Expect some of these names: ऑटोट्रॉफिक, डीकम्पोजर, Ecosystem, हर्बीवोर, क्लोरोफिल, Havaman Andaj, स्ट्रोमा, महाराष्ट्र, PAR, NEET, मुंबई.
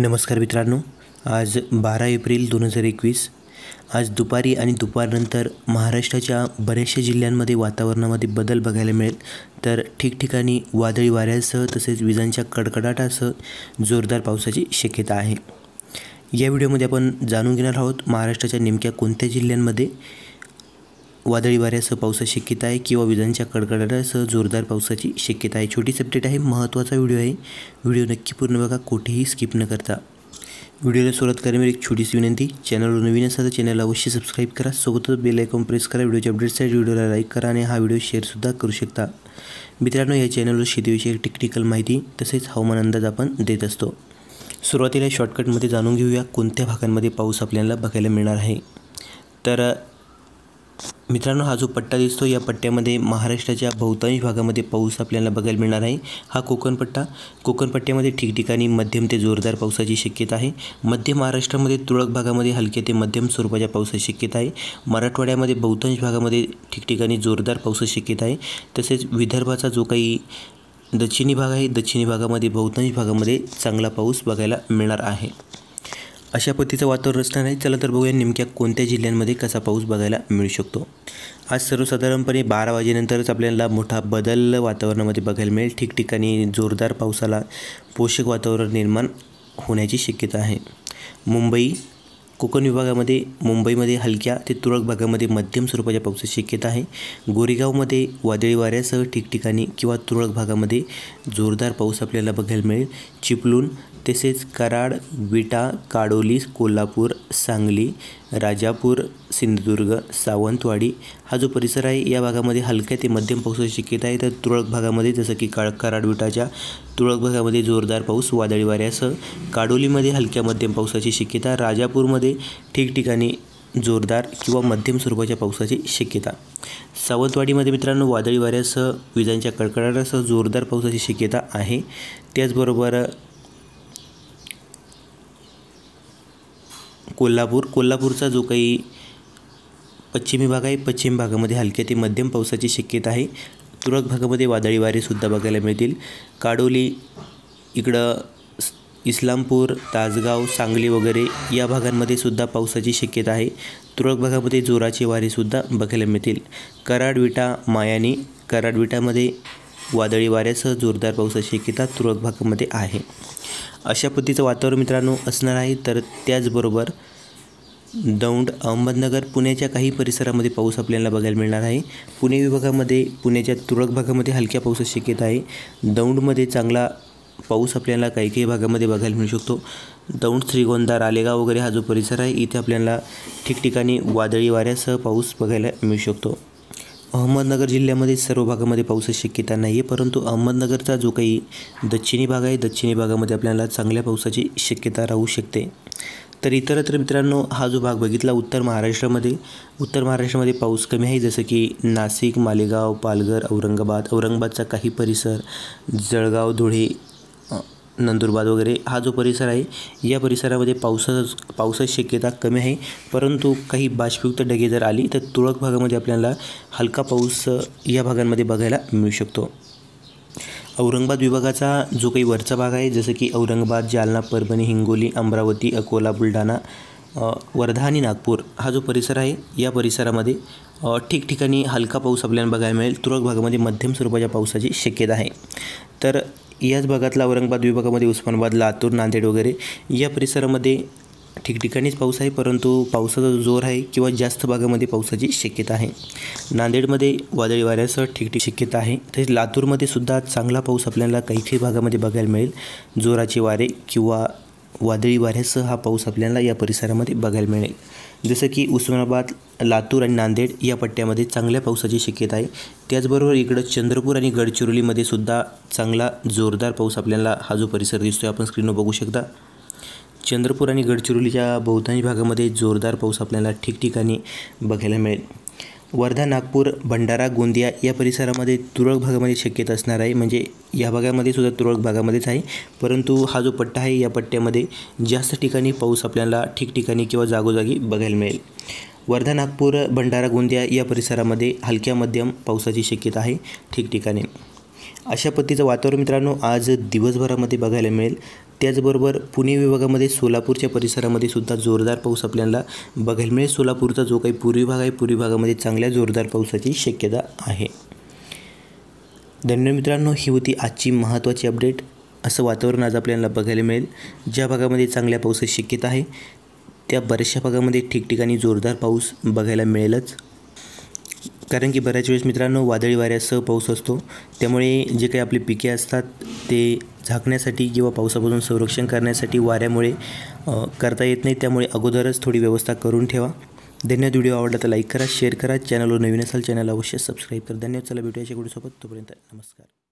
नमस्कार मित्रांनो, आज 12 एप्रिल 2021 आज दुपारी आणि दुपारनंतर महाराष्ट्राच्या बऱ्याचशा जिल्ह्यांमध्ये वातावरणामध्ये बदल बघायला मिळेल। तर ठिकठिकाणी वादळी वाऱ्यासह तसेच विजांच्या कडकडाटासह जोरदार पावसाची शक्यता आहे। या व्हिडिओमध्ये आपण जाणून घेणार आहोत महाराष्ट्राच्या नेमक्या कोणत्या जिल्ह्यांमध्ये वादळी वाऱ्यासह पावसाची शक्यता आहे किंवा विजांच्या कडकडाटासह जोरदार पावसाची शक्यता आहे। छोटीच अपडेट आहे, महत्त्वाचा व्हिडिओ आहे, व्हिडिओ नक्की पूर्ण बघा, कुठेही स्किप न करता। व्हिडिओला सुरुवात करण्यापूर्वी एक छोटीशी विनंती, चॅनलवर नवीन असाल तर चॅनलला अवश्य सबस्क्राईब करा, सोबतच बेल आयकॉन प्रेस करा, व्हिडिओच्या अपडेटसाठी व्हिडिओला लाईक करा आणि हा व्हिडिओ शेअरसुद्धा करू शकता। मित्रांनो, या चॅनलवर शेतीविषयक टेक्निकल माहिती तसेच हवामान अंदाज आपण देत असतो। सुरुवातीला शॉर्टकटमध्ये जाणून घेऊया कोणत्या भागांमध्ये पाऊस आपल्याला बघायला मिळणार आहे। तर मित्रांनो, हा जो पट्टा दिसतो या पट्ट्यामध्ये महाराष्ट्राच्या बहुतांश भागामध्ये पाऊस आपल्याला बघायला मिळणार आहे। हा कोकणपट्ट्यामध्ये ठिकठिकाणी मध्यम ते जोरदार पावसाची शक्यता आहे। मध्य महाराष्ट्रामध्ये तुरळक भागामध्ये हलके ते मध्यम स्वरूपाच्या पावसाची शक्यता आहे। मराठवाड्यामध्ये बहुतांश भागामध्ये ठिकठिकाणी जोरदार पावसाची शक्यता आहे। तसेच विदर्भाचा जो काही दक्षिणी भाग आहे, दक्षिणी भागामध्ये बहुतांश भागामध्ये चांगला पाऊस बघायला मिळणार आहे। अशा पद्धतीचं वातावरण असणार आहे। चला तर बघूया नेमक्या कोणत्या जिल्ह्यांमध्ये कसा पाऊस बघायला मिळू शकतो। आज सर्वसाधारणपणे 12 वाजेनंतरच आपल्याला मोठा बदल वातावरणामध्ये बघायला मिळेल। ठिकठिकाणी जोरदार पावसाला पोषक वातावरण निर्माण होण्याची शक्यता आहे। मुंबई कोकण विभागामध्ये मुंबईमध्ये हलक्या ते तुरळक भागामध्ये मध्यम स्वरूपाच्या पावसाची शक्यता आहे। गोरेगावमध्ये वादळी वाऱ्यासह ठिकठिकाणी किंवा तुरळक भागामध्ये जोरदार पाऊस आपल्याला बघायला मिळेल। चिपळूण तसेच कराड, विटा, काडोली, कोल्हापूर, सांगली, राजापूर, सिंधुदुर्ग, सावंतवाडी हा जो परिसर आहे या भागामध्ये हलक्या ते मध्यम पावसाची शक्यता आहे। तर तुरळक भागामध्ये जसं की कराड विटाच्या तुरळक भागामध्ये जोरदार पाऊस वादळी वाऱ्यासह, काडोलीमध्ये हलक्या मध्यम पावसाची शक्यता, राजापूरमध्ये ठिकठिकाणी जोरदार किंवा मध्यम स्वरूपाच्या पावसाची शक्यता, सावंतवाडीमध्ये मित्रांनो वादळी वाऱ्यासह विजांच्या कडकडाटासह जोरदार पावसाची शक्यता आहे। त्याचबरोबर कोल्हापूरचा जो काही पश्चिमी भाग आहे, पश्चिम भागामध्ये हलक्या ते मध्यम पावसाची शक्यता आहे। तुरळक भागामध्ये वादळी वारेसुद्धा बघायला मिळतील। काडोली, इकडं इस्लामपूर, तासगाव, सांगली वगैरे या भागांमध्ये सुद्धा पावसाची शक्यता आहे। तुरळक भागामध्ये जोराचे वारेसुद्धा बघायला मिळतील। कराडविटा, मायानी, कराडविटामध्ये वादळी वाऱ्यासह जोरदार पावसाची शक्यता तुरळक भागामध्ये आहे। अशा पद्धतीचं वातावरण मित्रांनो असणार आहे। तर त्याचबरोबर दौंड, अहमदनगर, पुण्याच्या काही परिसरामध्ये पाऊस आपल्याला बघायला मिळणार आहे। पुणे विभागामध्ये पुण्याच्या तुरळक भागामध्ये हलक्या पावसाची शक्यता आहे। दौंडमध्ये चांगला पाऊस आपल्याला काही भागामध्ये बघायला मिळू शकतो। दौंड, श्रीगोंदा, रालेगाव वगैरे हा जो परिसर आहे इथे आपल्याला ठिकठिकाणी वादळी वाऱ्यासह पाऊस बघायला मिळू शकतो। अहमदनगर जिल्ह्यामध्ये सर्व भागामध्ये पावसाची शक्यता नाही आहे, परंतु अहमदनगरचा जो काही दक्षिणी भाग आहे दक्षिणी भागामध्ये आपल्याला चांगल्या पावसाची शक्यता राहू शकते। तर इतरत्र मित्रांनो हा जो भाग बघितला उत्तर महाराष्ट्रामध्ये पाऊस कमी आहे, जसं की नाशिक, मालेगाव, पालघर, औरंगाबादचा काही परिसर, जळगाव, धुळे, नंदुरबार वगैरे हा जो परिसर आहे या परिसरामध्ये पावसाची शक्यता कमी आहे, परंतु काही बाष्पयुक्त ढगे जर आली तर तुरळक भागामध्ये आपल्याला हलका पाऊस या भागांमध्ये बघायला मिळू शकतो। औरंगाबाद विभागाचा जो काही वरचा भाग आहे जसं की औरंगाबाद, जालना, परभणी, हिंगोली, अमरावती, अकोला, बुलढाणा, वर्धा आणि नागपूर हा जो परिसर आहे या परिसरामध्ये ठिकठिकाणी हलका पाऊस आपल्याला बघायला मिळेल। तुरळक भागामध्ये मध्यम स्वरूपाच्या पावसाची शक्यता आहे। तर याच भागातला औरंगाबाद विभागामध्ये उस्मानाबाद, लातूर, नांदेड वगैरे या परिसरामध्ये ठिकठिकाणीच पाऊस आहे, परंतु पावसाचा जोर आहे किंवा जास्त भागामध्ये पावसाची शक्यता आहे। नांदेडमध्ये वादळी वाऱ्यासह ठिकठिकाणी शक्यता आहे। तसेच लातूरमध्ये सुद्धा चांगला पाऊस आपल्याला काही भागामध्ये बघायला मिळेल। जोराचे वारे किंवा वादळी वाऱ्यासह हा पाऊस आपल्याला या परिसरामध्ये बघायला मिळेल। जसं की उस्मानाबाद, लातूर आणि नांदेड या पट्ट्यामध्ये चांगल्या पावसाची शक्यता आहे। त्याचबरोबर इकडं चंद्रपूर आणि गडचिरोलीमध्ये सुद्धा चांगला जोरदार पाऊस आपल्याला हा जो परिसर दिसतो आहे आपण स्क्रीनवर बघू शकता। चंद्रपूर आणि गडचिरोलीच्या बहुतांश भागामध्ये जोरदार पाऊस आपल्याला ठिकठिकाणी बघायला मिळेल। वर्धा, नागपूर, भंडारा, गोंदिया या परिसरामध्ये तुरळक भागामध्ये शक्यता असणार आहे, म्हणजे या भागामध्ये सुद्धा तुरळक भागामध्येच आहे, परंतु हा जो पट्टा आहे या पट्ट्यामध्ये जास्त ठिकाणी पाऊस आपल्याला ठिकठिकाणी किंवा जागोजागी बघायला मिळेल। वर्धा, नागपूर, भंडारा, गोंदिया या परिसरामध्ये हलक्या मध्यम पावसाची शक्यता आहे ठिकठिकाणी। अशा पद्धतीचं वातावरण मित्रांनो आज दिवसभरामध्ये बघायला मिळेल। त्याचबरोबर पुणे विभागामध्ये सोलापूरच्या परिसरामध्ये सुद्धा जोरदार पाऊस आपल्याला बघायला मिळेल। सोलापूरचा जो काही पूर्वी भाग आहे पूर्वी भागामध्ये चांगल्या जोरदार पावसाची शक्यता आहे। धन्यवाद मित्रांनो, ही होती आजची महत्त्वाची अपडेट। असं वातावरण आज आपल्याला बघायला मिळेल। ज्या भागामध्ये चांगल्या पावसाची शक्यता आहे त्या बऱ्याचशा भागामध्ये ठिकठिकाणी जोरदार पाऊस बघायला मिळेलच, कारण की बऱ्याच वेळेस मित्रांनो वादळी वाऱ्यासह पाऊस असतो, त्यामुळे जे काही आपली पिके असतात ते झाकण्यासाठी किंवा पावसापासून संरक्षण करण्यासाठी वाऱ्यामुळे करता येत नाही, त्यामुळे अगोदरच थोडी व्यवस्था करून ठेवा। धन्यवाद. व्हिडिओ आवडला तर लाईक करा, शेअर करा. चॅनलवर नवीन असाल चॅनलला अवश्य सबस्क्राईब करा. धन्यवाद. चला भेटूया शेवटसोबत, तोपर्यंत नमस्कार.